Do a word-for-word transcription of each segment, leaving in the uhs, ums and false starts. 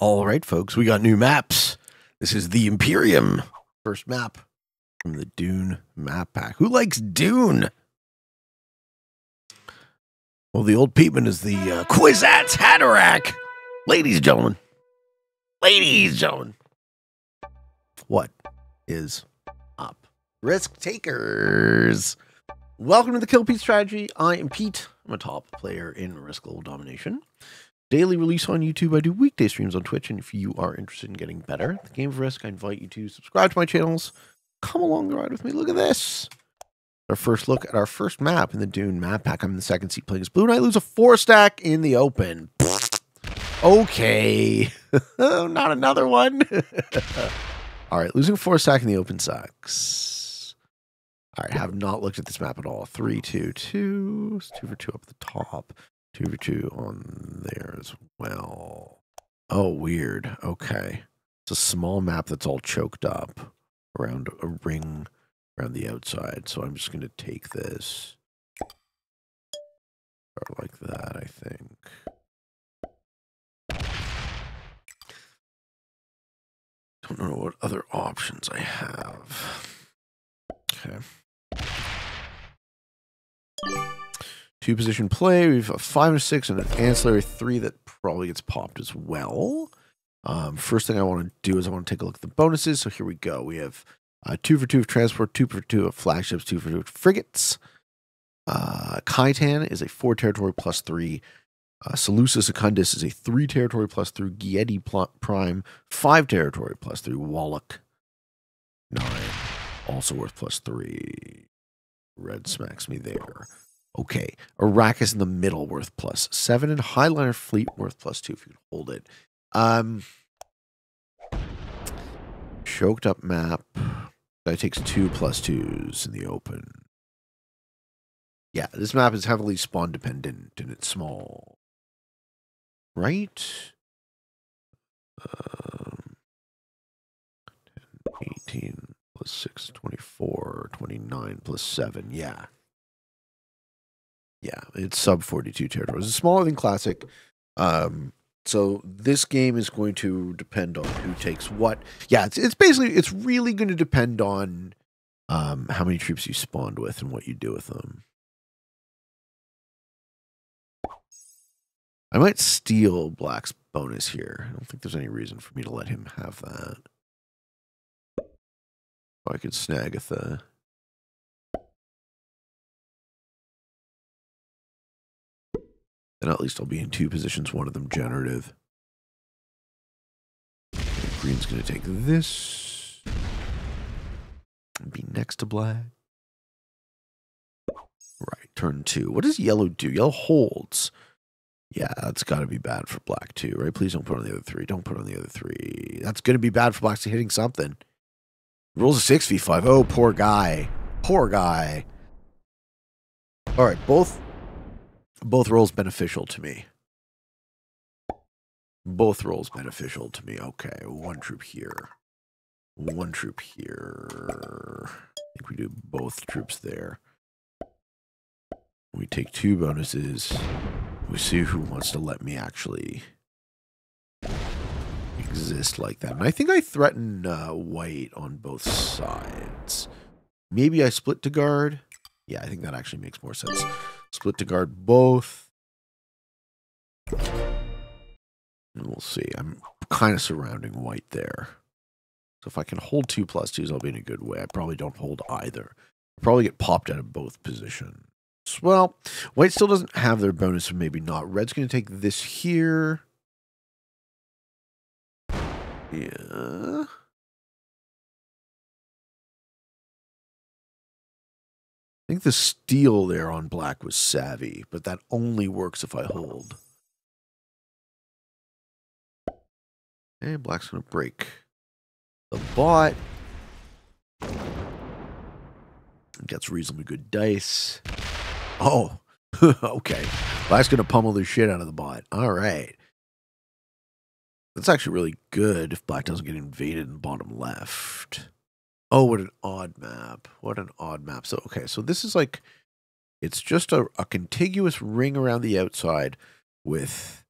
All right, folks, we got new maps. This is the Imperium. First map from the Dune Map Pack. Who likes Dune? Well, the old Peatman is the uh, Kwisatz Haderach. Ladies and gentlemen. Ladies and gentlemen. What is up? Risk takers. Welcome to the Kill Pete Strategy. I am Pete. I'm a top player in Risk Global Domination. Daily release on YouTube. I do weekday streams on Twitch, and if you are interested in getting better at the game of Risk, I invite you to subscribe to my channels. Come along the ride with me. Look at this. Our first look at our first map in the Dune Map Pack. I'm in the second seat playing as Blue, and I lose a four stack in the open. Okay. Not another one. All right, losing a four stack in the open sucks. All right, have not looked at this map at all. Three, two, two. It's two for two up at the top. Two for two on there as well. Oh, weird. Okay. It's a small map that's all choked up around a ring around the outside. So I'm just going to take this. Or like that, I think. Don't know what other options I have. Okay. Two position play. We've a five or six and an ancillary three that probably gets popped as well. Um, first thing I want to do is I want to take a look at the bonuses. So here we go. We have uh, two for two of transport, two for two of flagships, two for two of frigates. Uh, Kaitan is a four territory plus three. Uh, Seleucus Secundus is a three territory plus three. Giedi Prime, five territory plus three. Wallach, nine, also worth plus three. Red smacks me there. Okay, Arrakis in the middle worth plus seven, and Highliner fleet worth plus two if you can hold it. Um, choked up map that takes two plus twos in the open. Yeah, this map is heavily spawn dependent and it's small, right? Um, eighteen plus six, twenty-four, twenty-nine plus seven. Yeah. Yeah, it's sub forty-two territories. It's smaller than Classic. Um, so this game is going to depend on who takes what. Yeah, it's, it's basically, it's really going to depend on um, how many troops you spawned with and what you do with them. I might steal Black's bonus here. I don't think there's any reason for me to let him have that. Or I could snag at the... And at least I'll be in two positions, one of them generative. Green's going to take this. And be next to black. Right, turn two. What does yellow do? Yellow holds. Yeah, that's got to be bad for black too, right? Please don't put on the other three. Don't put on the other three. That's going to be bad for black to hitting something. Rolls a six v five. Oh, poor guy. Poor guy. All right, both... Both rolls beneficial to me. Both rolls beneficial to me. Okay, one troop here. One troop here. I think we do both troops there. We take two bonuses. We see who wants to let me actually exist like that. And I think I threaten uh, white on both sides. Maybe I split to guard. Yeah, I think that actually makes more sense. Split to guard both. And we'll see. I'm kind of surrounding white there. So if I can hold two plus twos, I'll be in a good way. I probably don't hold either. I'll probably get popped out of both positions. Well, white still doesn't have their bonus, so maybe not. Red's going to take this here. Yeah. I think the steal there on black was savvy, but that only works if I hold. And black's going to break the bot. Gets reasonably good dice. Oh, okay. Black's going to pummel the shit out of the bot. All right. That's actually really good if black doesn't get invaded in the bottom left. Oh, what an odd map. What an odd map. So, okay, so this is like, it's just a, a contiguous ring around the outside with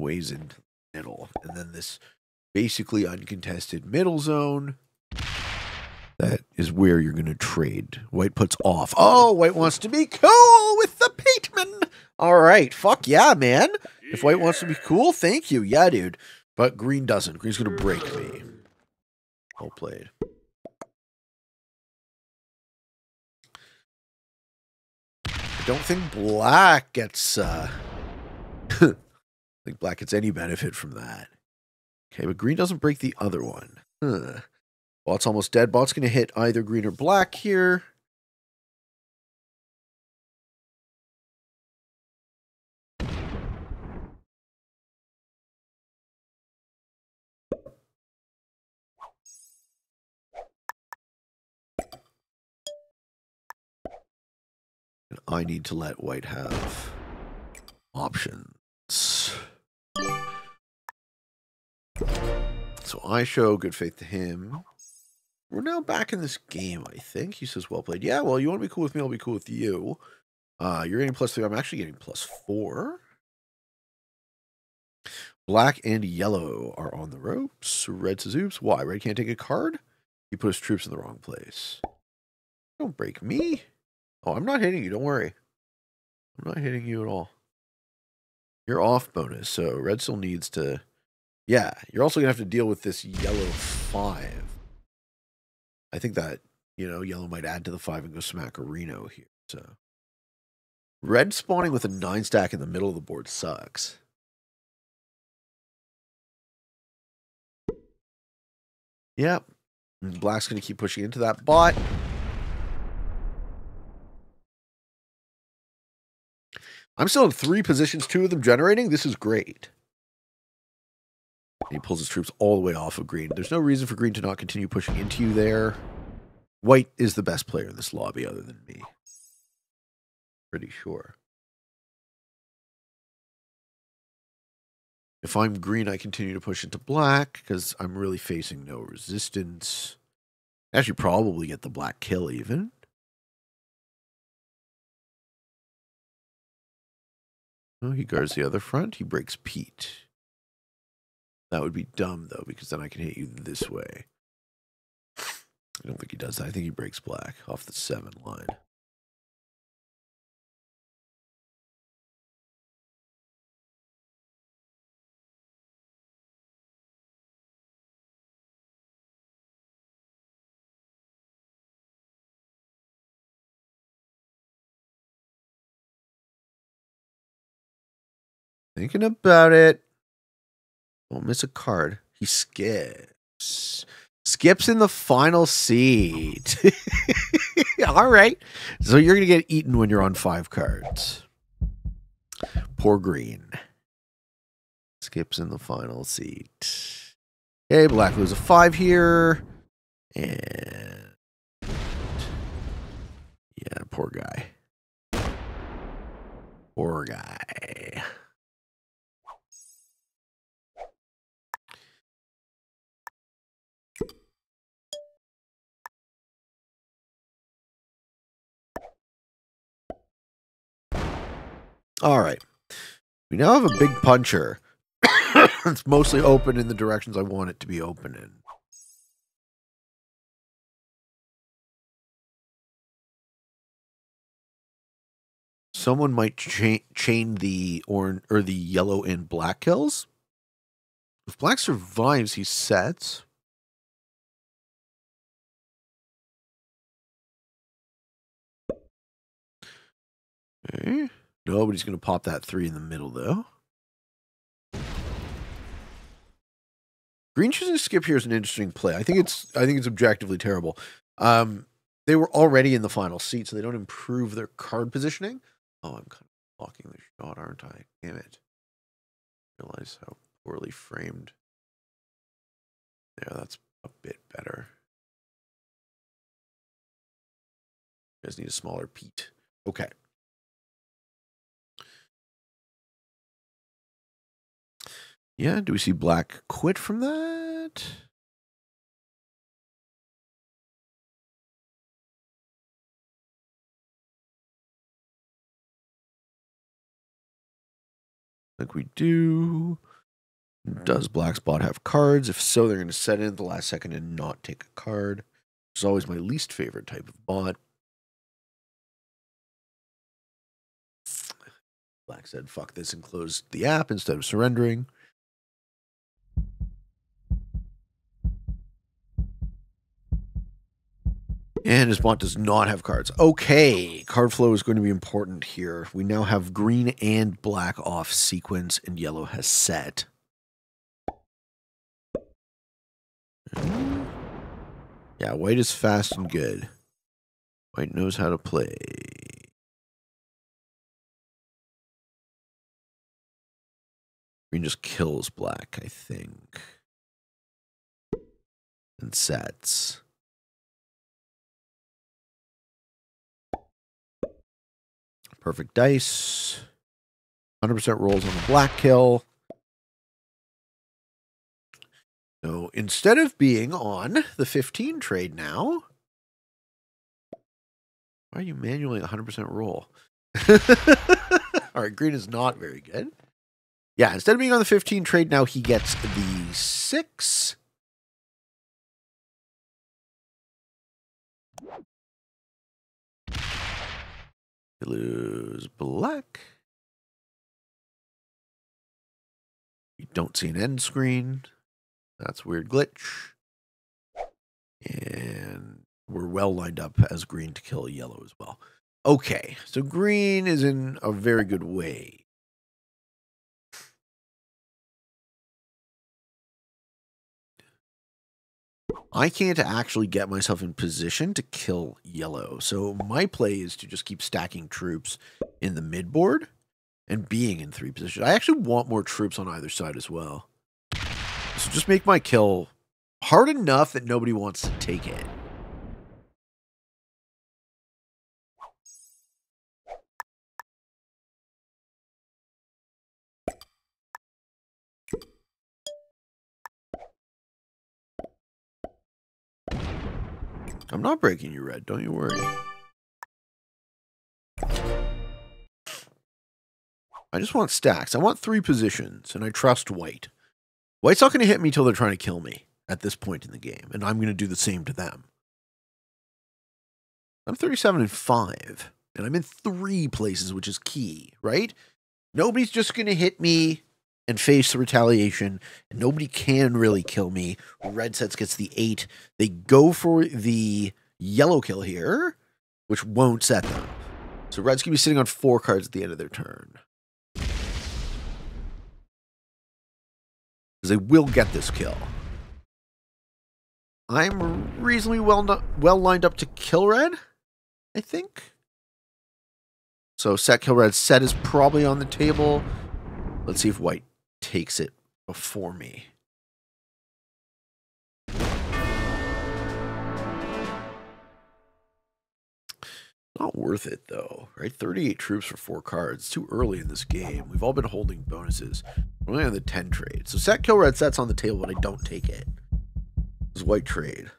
weighs into the middle. And then this basically uncontested middle zone, that is where you're going to trade. White puts off. Oh, White wants to be cool with the Pateman. All right. Fuck yeah, man. If White wants to be cool, thank you. Yeah, dude. But Green doesn't. Green's going to break me. Well played. I don't think Black gets, uh, I think Black gets any benefit from that. Okay, but Green doesn't break the other one. Huh. Bot's almost dead. Bot's going to hit either Green or Black here. And I need to let White have options. So I show good faith to him. We're now back in this game, I think. He says, well played. Yeah, well, you want to be cool with me, I'll be cool with you. Uh, you're getting plus three. I'm actually getting plus four. Black and yellow are on the ropes. Red says, oops. Why? Red can't take a card? He put his troops in the wrong place. Don't break me. Oh, I'm not hitting you. Don't worry. I'm not hitting you at all. You're off bonus, so Red still needs to... Yeah, you're also going to have to deal with this yellow five. I think that, you know, yellow might add to the five and go smack a Reno here. So Red spawning with a nine stack in the middle of the board sucks. Yep. And Black's going to keep pushing into that bot. I'm still in three positions, two of them generating. This is great. He pulls his troops all the way off of Green. There's no reason for Green to not continue pushing into you there. White is the best player in this lobby other than me. Pretty sure. If I'm Green, I continue to push into Black because I'm really facing no resistance. Actually, probably get the Black kill even. Oh, he guards the other front. He breaks Pete. That would be dumb, though, because then I can hit you this way. I don't think he does that. I think he breaks Black off the seven line. Thinking about it. Don't miss a card. He skips. Skips in the final seat. All right. So you're going to get eaten when you're on five cards. Poor Green. Skips in the final seat. Okay, Black loses a five here. And... yeah, poor guy. Poor guy. All right, we now have a big puncher. It's mostly open in the directions I want it to be open in. Someone might cha chain the orange or the yellow and Black kills. If Black survives, he sets. Okay. Nobody's going to pop that three in the middle, though. Green choosing to skip here is an interesting play. I think it's I think it's objectively terrible. Um, they were already in the final seat, so they don't improve their card positioning. Oh, I'm kind of blocking the shot, aren't I? Damn it. I realize how poorly framed. Yeah, that's a bit better. You guys need a smaller Pete. Okay. Yeah, do we see Black quit from that? I think we do. Right. Does Black Spot have cards? If so, they're going to set in at the last second and not take a card. It's always my least favorite type of bot. Black said, fuck this, and closed the app instead of surrendering. And his bot does not have cards. Okay, card flow is going to be important here. We now have green and black off sequence, and yellow has set. Yeah, white is fast and good. White knows how to play. Green just kills black, I think. And sets. Perfect dice. one hundred percent rolls on the black kill. So instead of being on the fifteen trade now, why are you manually one hundred percent roll? All right, green is not very good. Yeah, instead of being on the fifteen trade now, he gets the six. We lose black. You don't see an end screen. That's a weird glitch. And we're well lined up as green to kill yellow as well. Okay, so green is in a very good way. I can't actually get myself in position to kill yellow. So my play is to just keep stacking troops in the mid board and being in three positions. I actually want more troops on either side as well. So just make my kill hard enough that nobody wants to take it. I'm not breaking you, red. Don't you worry. I just want stacks. I want three positions, and I trust white. White's not going to hit me till they're trying to kill me at this point in the game, and I'm going to do the same to them. I'm thirty-seven and five, and I'm in three places, which is key, right? Nobody's just going to hit me and face the retaliation, and nobody can really kill me. Red sets gets the eight. They go for the yellow kill here, which won't set them. So red's going to be sitting on four cards at the end of their turn. Because they will get this kill. I'm reasonably well, well lined up to kill red, I think. So set, kill red. Set is probably on the table. Let's see if white takes it before me. Not worth it though, right? thirty-eight troops for four cards. It's too early in this game. We've all been holding bonuses. We're only on the ten trade. So set kill red, set's on the table, but I don't take it. It's white trade.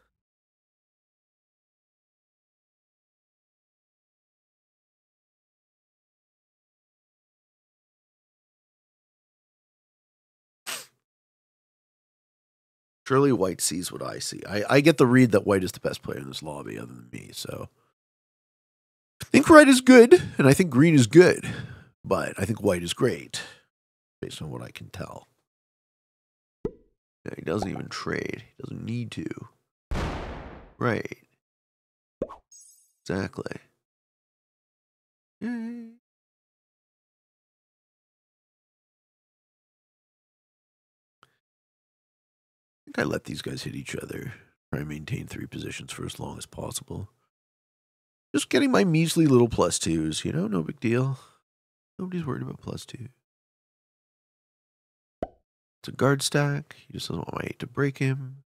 Surely white sees what I see. I, I get the read that white is the best player in this lobby other than me, so. I think red is good, and I think green is good, but I think white is great, based on what I can tell. Yeah, he doesn't even trade. He doesn't need to. Right. Exactly. Yay. I think I let these guys hit each other. Try and maintain three positions for as long as possible. Just getting my measly little plus twos, you know, no big deal. Nobody's worried about plus two. It's a guard stack. He just doesn't want my eight to break him.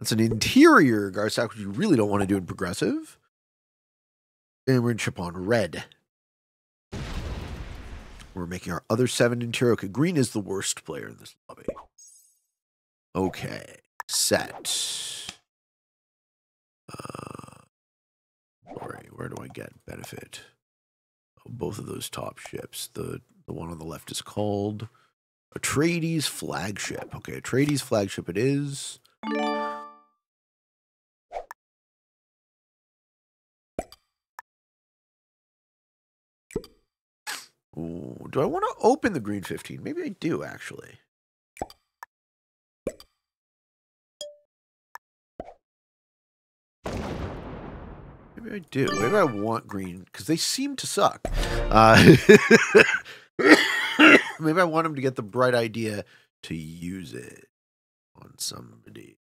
That's an interior guard stack, which you really don't want to do in progressive. And we're going to chip on red. We're making our other seven interior. Okay, green is the worst player in this lobby. Okay, set. Uh, sorry, where do I get benefit? Oh, both of those top ships. The the one on the left is called. Atreides Flagship. Okay, Atreides Flagship it is. Ooh, do I want to open the green fifteen? Maybe I do, actually. Maybe I do. Maybe I want green, because they seem to suck. Uh, maybe I want them to get the bright idea to use it on somebody.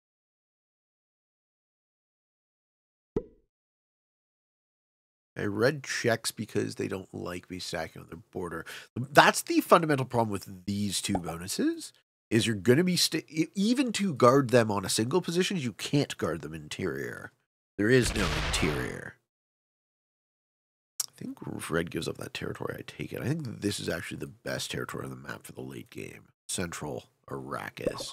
I read checks because they don't like me stacking on their border. That's the fundamental problem with these two bonuses, is you're going to be... Even to guard them on a single position, you can't guard them interior. There is no interior. I think if red gives up that territory, I take it. I think this is actually the best territory on the map for the late game. Central Arrakis.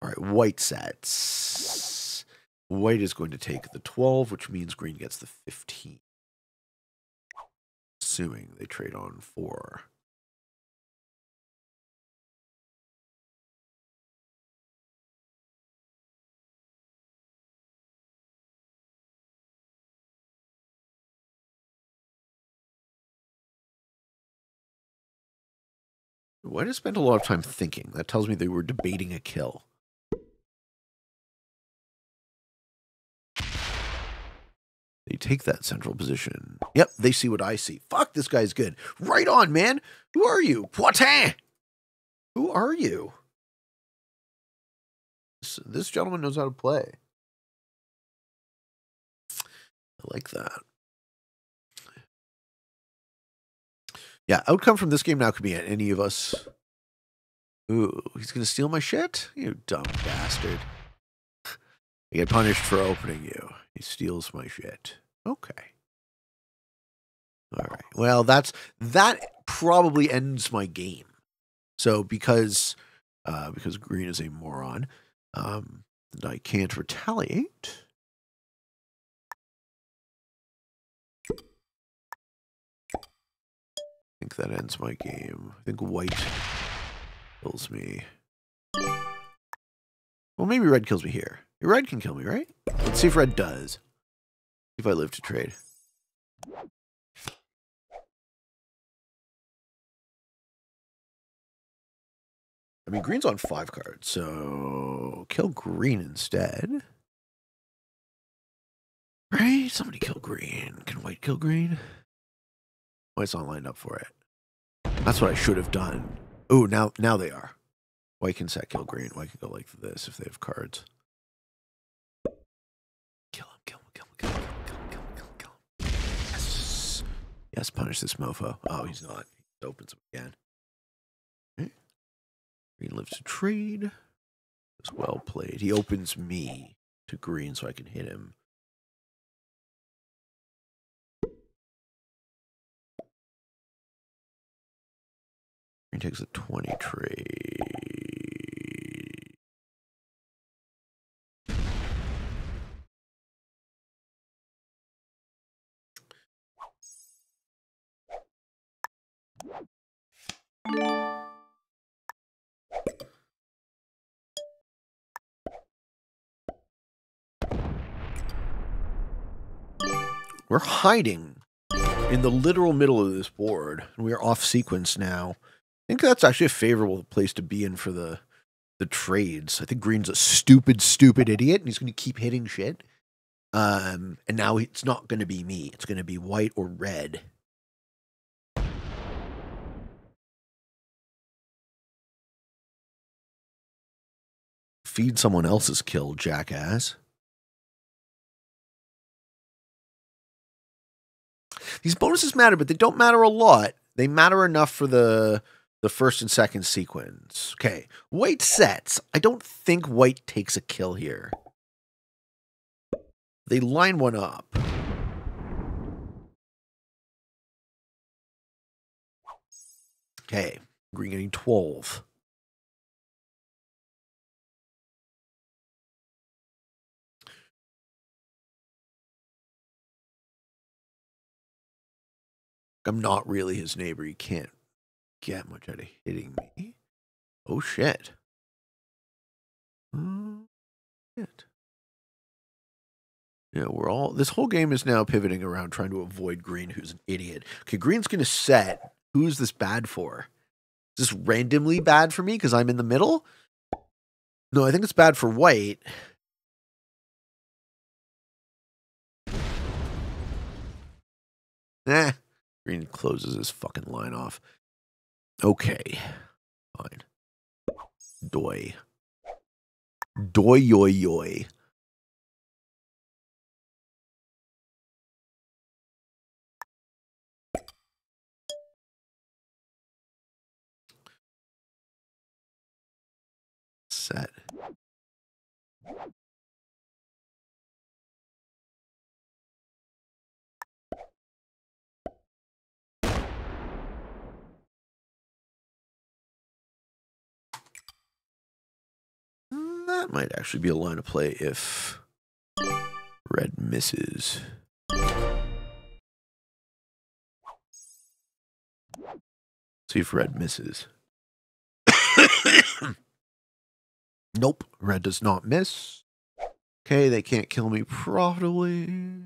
All right, white sets. White is going to take the twelve, which means green gets the fifteen. Assuming they trade on four. White has spent a lot of time thinking. That tells me they were debating a kill. They take that central position. Yep, they see what I see. Fuck, this guy's good. Right on, man. Who are you? Poitin! Who are you? This, this gentleman knows how to play. I like that. Yeah, outcome from this game now could be at any of us. Ooh, he's going to steal my shit? You dumb bastard. I get punished for opening you. He steals my shit. Okay. All right. Well, that's that probably ends my game. So because uh, because green is a moron, um, and I can't retaliate. I think that ends my game. I think white kills me. Well, maybe red kills me here. Red can kill me, right? Let's see if red does. See if I live to trade. I mean, green's on five cards, so kill green instead. Right? Somebody kill green. Can white kill green? White's not lined up for it. That's what I should have done. Ooh, now now they are. White can set kill green. White can go like this if they have cards. Kill him, kill him, kill him, kill him, kill him, kill him, kill him, kill him. Yes. Yes, punish this mofo. Oh, he's not. He opens him again. Okay. Green lives to trade. It's well played. He opens me to green so I can hit him. Green takes a twenty trade. We're hiding in the literal middle of this board, and we are off sequence now. I think that's actually a favorable place to be in for the the trades. I think green's a stupid, stupid idiot, and he's going to keep hitting shit. Um, and now it's not going to be me. It's going to be white or red. Feed someone else's kill, jackass. These bonuses matter, but they don't matter a lot. They matter enough for the... The first and second sequence. Okay. White sets. I don't think white takes a kill here. They line one up. Okay. Green getting twelve. I'm not really his neighbor. You can't. get much out of hitting me. Oh shit. Oh shit. Yeah, we're all, this whole game is now pivoting around trying to avoid Green, who's an idiot. Okay, Green's gonna set. Who is this bad for? Is this randomly bad for me because I'm in the middle? No, I think it's bad for white. Nah. Green closes his fucking line off. Okay. Fine. Doi. Doi yoi yoi. Set. That might actually be a line of play if red misses. See if red misses. Nope, red does not miss. Okay, they can't kill me profitably.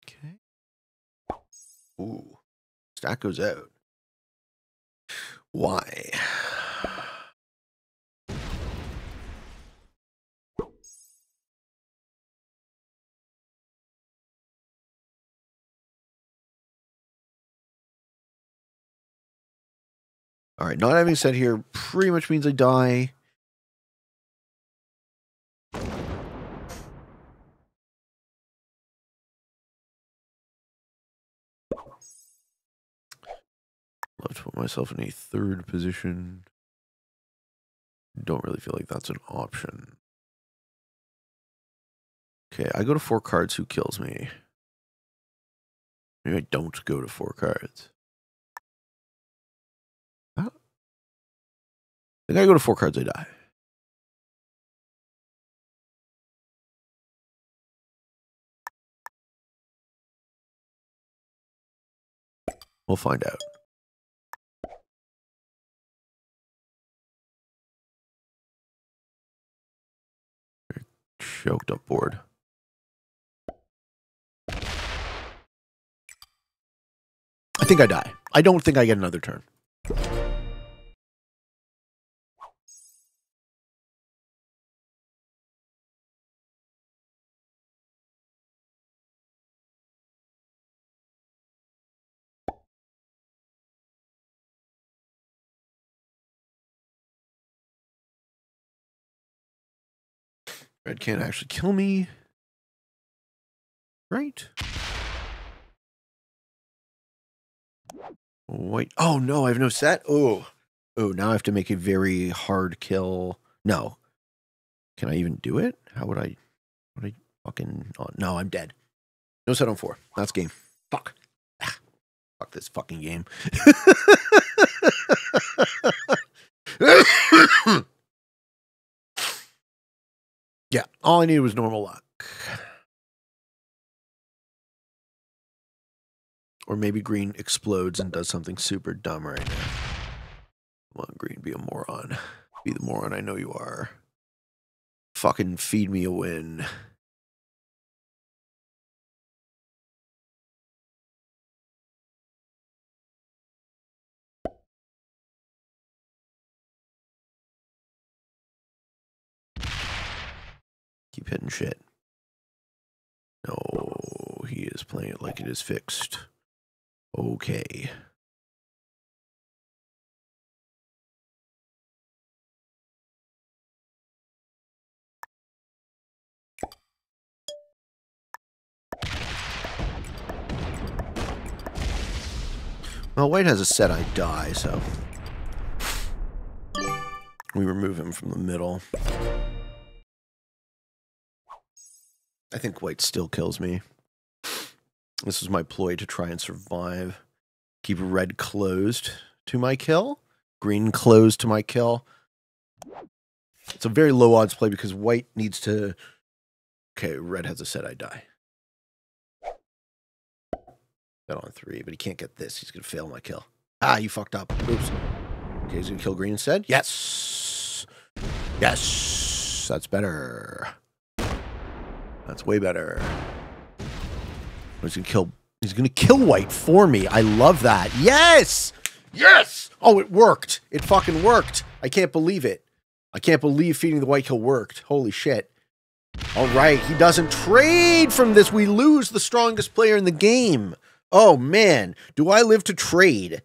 Okay. Ooh, stack goes out. Why? All right, not having said here pretty much means I die. Love to put myself in a third position. Don't really feel like that's an option. Okay, I go to four cards. Who kills me? Maybe I don't go to four cards. I think I go to four cards, I die. We'll find out. Very choked up board. I think I die. I don't think I get another turn. Red can't actually kill me. Right. White. Oh, no, I have no set. Oh, oh, now I have to make a very hard kill. No. Can I even do it? How would I? Would I fucking. Oh, no, I'm dead. No set on four. That's game. Fuck. Ah, fuck this fucking game. Yeah, all I needed was normal luck. Or maybe Green explodes and does something super dumb right now. Come on, Green, be a moron. Be the moron I know you are. Fucking feed me a win. Keep hitting shit. No, he is playing it like it is fixed. Okay. Well, white has a set, I die, so we remove him from the middle. I think white still kills me. This is my ploy to try and survive. Keep red closed to my kill. Green closed to my kill. It's a very low odds play because white needs to... Okay, red has a set I die. Got on three, but he can't get this. He's going to fail my kill. Ah, you fucked up. Oops. Okay, he's going to kill green instead. Yes! Yes! That's better. That's way better. He's going to kill... He's going to kill white for me. I love that. Yes! Yes! Oh, it worked. It fucking worked. I can't believe it. I can't believe feeding the white kill worked. Holy shit. All right. He doesn't trade from this. We lose the strongest player in the game. Oh, man. Do I live to trade?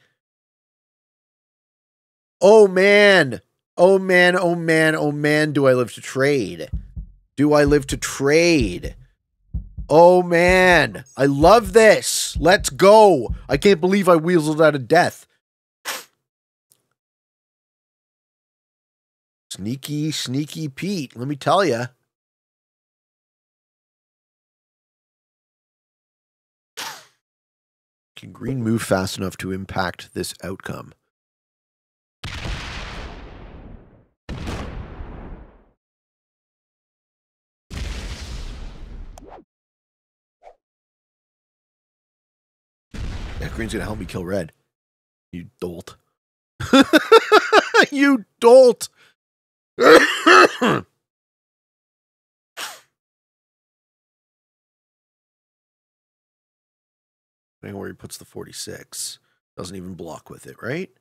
Oh, man. Oh, man. Oh, man. Oh, man. Do I live to trade? Do I live to trade? Oh, man. I love this. Let's go. I can't believe I weaseled out of death. Sneaky, sneaky Pete. Let me tell you. Can green move fast enough to impact this outcome? That green's gonna help me kill red. You dolt. You dolt. Where he puts the forty-six. Doesn't even block with it, right?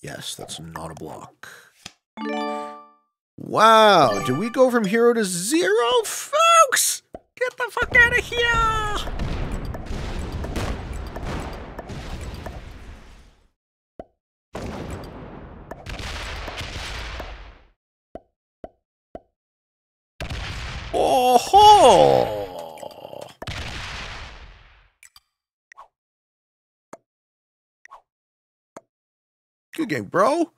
Yes, that's not a block. Wow, do we go from hero to zero, folks? Get the fuck out of here! Oh-ho! Good game, bro.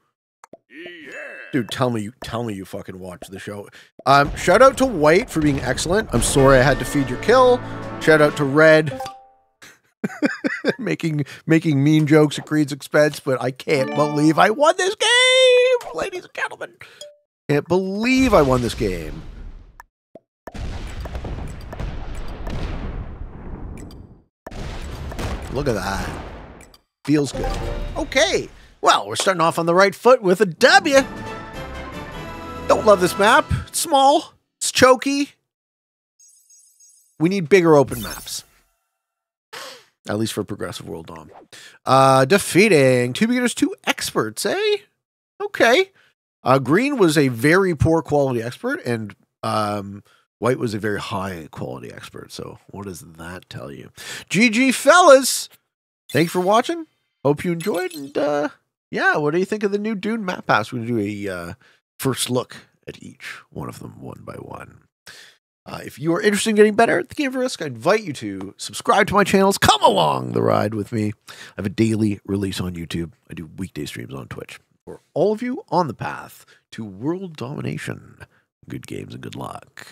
Yeah. Dude, tell me you tell me you fucking watch the show. Um, shout out to white for being excellent. I'm sorry I had to feed your kill. Shout out to red. making making mean jokes at Creed's expense, but I can't believe I won this game, ladies and gentlemen. Can't believe I won this game. Look at that. Feels good. Okay. Well, we're starting off on the right foot with a W. Don't love this map. It's small. It's choky. We need bigger open maps. At least for Progressive World Dom. Uh, defeating two beginners, two experts, eh? Okay. Uh, green was a very poor quality expert, and... Um, White was a very high-quality expert, so what does that tell you? G G, fellas! Thank you for watching. Hope you enjoyed, and, uh, yeah, what do you think of the new Dune Map Pack? We're going to do a uh, first look at each one of them one by one. Uh, if you are interested in getting better at the game of Risk, I invite you to subscribe to my channels. Come along the ride with me. I have a daily release on YouTube. I do weekday streams on Twitch. For all of you on the path to world domination, good games and good luck.